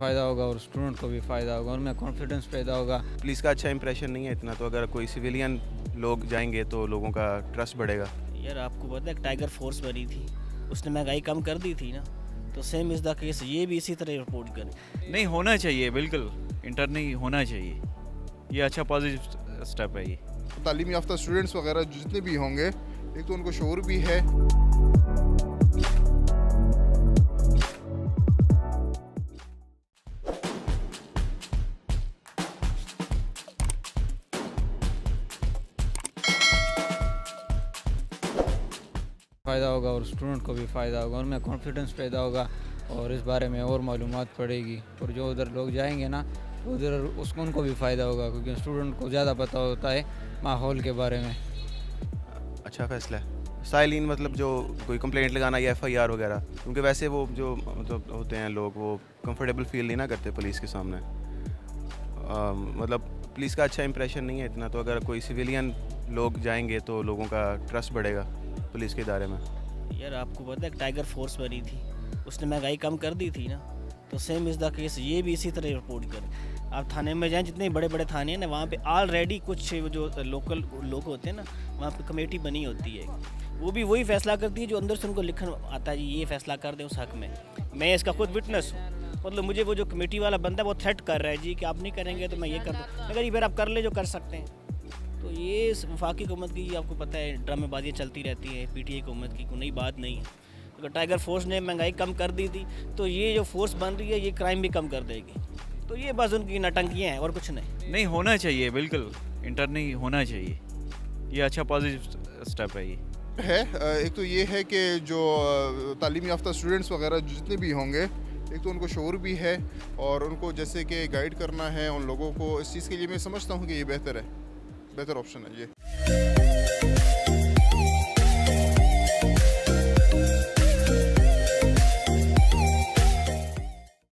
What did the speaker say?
फ़ायदा होगा और स्टूडेंट को भी फ़ायदा होगा, उनमें कॉन्फिडेंस पैदा होगा। पुलिस का अच्छा इंप्रेशन नहीं है इतना, तो अगर कोई सिविलियन लोग जाएंगे तो लोगों का ट्रस्ट बढ़ेगा। यार आपको पता है टाइगर फोर्स बनी थी, उसने महंगाई कम कर दी थी ना, तो सेम इस द केस ये भी इसी तरह रिपोर्ट करें। नहीं होना चाहिए, बिल्कुल इंटर नहीं होना चाहिए, ये अच्छा पॉजिटिव स्टेप है। ये तालीम याफ्ता स्टूडेंट्स वगैरह जितने भी होंगे, एक तो उनको शऊर भी है। फ़ायदा होगा और स्टूडेंट को भी फ़ायदा होगा, उनमें कॉन्फिडेंस पैदा होगा और इस बारे में और मालूमात पड़ेगी। और जो उधर लोग जाएंगे ना उधर उसको उनको भी फ़ायदा होगा, क्योंकि स्टूडेंट को ज़्यादा पता होता है माहौल के बारे में। अच्छा फैसला है साइलिन, मतलब जो कोई कंप्लेंट लगाना या FIR वगैरह, क्योंकि वैसे वो जो मतलब होते हैं लोग वो कंफर्टेबल फील नहीं ना करते पुलिस के सामने। मतलब पुलिस का अच्छा इंप्रेशन नहीं है इतना, तो अगर कोई सिविलियन लोग जाएंगे तो लोगों का ट्रस्ट बढ़ेगा पुलिस के इदारे में। यार आपको पता है टाइगर फोर्स बनी थी, उसने महंगाई कम कर दी थी ना, तो सेम इस द केस ये भी इसी तरह रिपोर्ट करें। आप थाने में जाएं, जितने बड़े बड़े थाने हैं ना, वहाँ पे ऑलरेडी कुछ जो लोकल लोग होते हैं ना, वहाँ पे कमेटी बनी होती है, वो भी वही फैसला करती है जो अंदर से उनको लिखन आता है जी ये फैसला कर दें उस हक में। मैं इसका खुद विटनेस हूँ, मतलब मुझे वो जो कमेटी वाला बंदा वो थ्रेट कर रहा है जी कि आप नहीं करेंगे तो मैं ये कर दूँ। अगर ये फिर आप कर ले जो कर सकते हैं। तो ये वफाकी हुकूमत की आपको पता है ड्रामेबाजियाँ चलती रहती हैं, PTI हुकूमत की कोई नई बात नहीं है। अगर टाइगर फोर्स ने महंगाई कम कर दी थी तो ये जो फोर्स बन रही है ये क्राइम भी कम कर देगी। तो ये बस उनकी नटंकियाँ हैं और कुछ नहीं। नहीं होना चाहिए, बिल्कुल इंटर नहीं होना चाहिए, ये अच्छा पॉजिटिव स्टेप है। ये है एक तो ये है कि जो तालीम याफ्ता स्टूडेंट्स वगैरह जितने भी होंगे, एक तो उनको शऊर भी है और उनको जैसे कि गाइड करना है उन लोगों को इस चीज़ के लिए। मैं समझता हूँ कि ये बेहतर है, बेहतर ऑप्शन है ये।